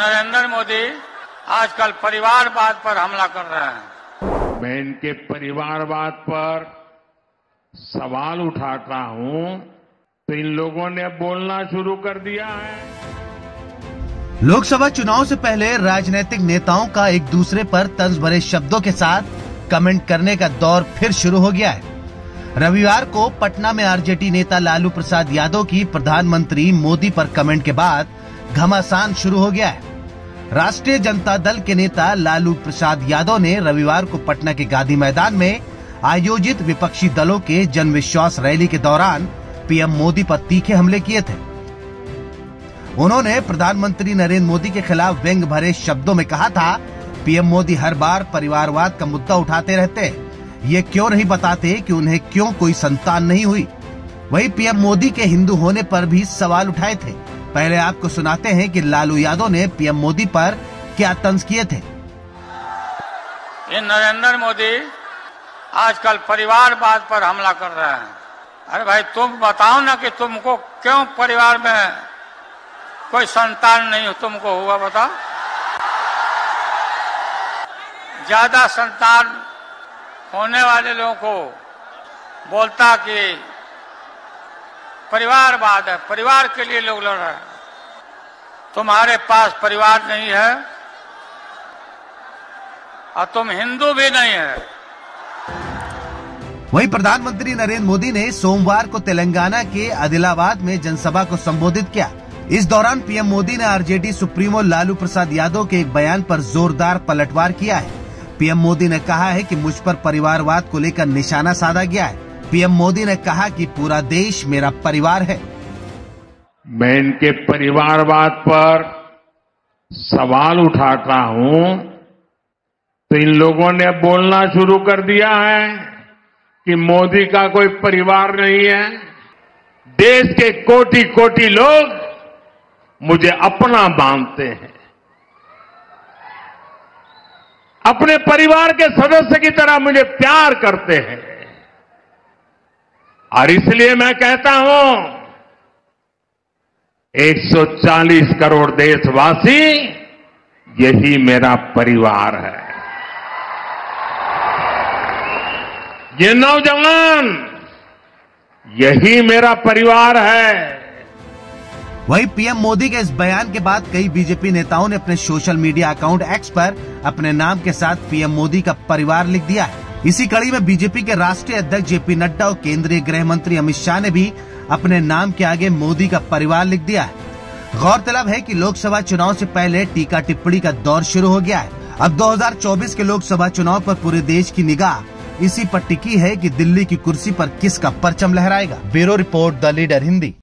नरेंद्र मोदी आजकल परिवारवाद पर हमला कर रहे हैं। मैं इनके परिवारवाद पर सवाल उठाता हूं तो इन लोगों ने बोलना शुरू कर दिया है। लोकसभा चुनाव से पहले राजनीतिक नेताओं का एक दूसरे पर तंज भरे शब्दों के साथ कमेंट करने का दौर फिर शुरू हो गया है। रविवार को पटना में आरजेडी नेता लालू प्रसाद यादव की प्रधानमंत्री मोदी पर कमेंट के बाद घमासान शुरू हो गया है। राष्ट्रीय जनता दल के नेता लालू प्रसाद यादव ने रविवार को पटना के गाँधी मैदान में आयोजित विपक्षी दलों के जनविश्वास रैली के दौरान पीएम मोदी पर तीखे हमले किए थे। उन्होंने प्रधानमंत्री नरेंद्र मोदी के खिलाफ व्यंग भरे शब्दों में कहा था, पीएम मोदी हर बार परिवारवाद का मुद्दा उठाते रहते, ये क्यों नहीं बताते कि उन्हें क्यों कोई संतान नहीं हुई। वहीं पीएम मोदी के हिंदू होने पर भी सवाल उठाए थे। पहले आपको सुनाते हैं कि लालू यादव ने पीएम मोदी पर क्या तंज किए थे। नरेंद्र मोदी आजकल परिवारवाद पर हमला कर रहे हैं। अरे भाई तुम बताओ ना कि तुमको क्यों परिवार में कोई संतान नहीं तुमको हुआ, बताओ। ज्यादा संतान होने वाले लोगों को बोलता कि परिवारवाद है, परिवार के लिए लोग लड़ रहे हैं। तुम्हारे पास परिवार नहीं है और तुम हिंदू भी नहीं है। वहीं प्रधानमंत्री नरेंद्र मोदी ने सोमवार को तेलंगाना के आदिलाबाद में जनसभा को संबोधित किया। इस दौरान पीएम मोदी ने आरजेडी सुप्रीमो लालू प्रसाद यादव के एक बयान पर जोरदार पलटवार किया है। पीएम मोदी ने कहा है कि मुझ पर परिवारवाद को लेकर निशाना साधा गया है। पीएम मोदी ने कहा कि पूरा देश मेरा परिवार है। मैं इनके परिवारवाद पर सवाल उठाता हूं तो इन लोगों ने बोलना शुरू कर दिया है कि मोदी का कोई परिवार नहीं है। देश के कोटि कोटि लोग मुझे अपना मानते हैं, अपने परिवार के सदस्य की तरह मुझे प्यार करते हैं और इसलिए मैं कहता हूं 140 करोड़ देशवासी यही मेरा परिवार है। ये नौजवान यही मेरा परिवार है। वहीं पीएम मोदी के इस बयान के बाद कई बीजेपी नेताओं ने अपने सोशल मीडिया अकाउंट एक्स पर अपने नाम के साथ पीएम मोदी का परिवार लिख दिया है। इसी कड़ी में बीजेपी के राष्ट्रीय अध्यक्ष जेपी नड्डा और केंद्रीय गृह मंत्री अमित शाह ने भी अपने नाम के आगे मोदी का परिवार लिख दिया है। गौरतलब है कि लोकसभा चुनाव से पहले टीका टिप्पणी का दौर शुरू हो गया है। अब 2024 के लोकसभा चुनाव पर पूरे देश की निगाह इसी पर टिकी है कि दिल्ली की कुर्सी पर किसका परचम लहराएगा। Bureau report, the leader Hindi.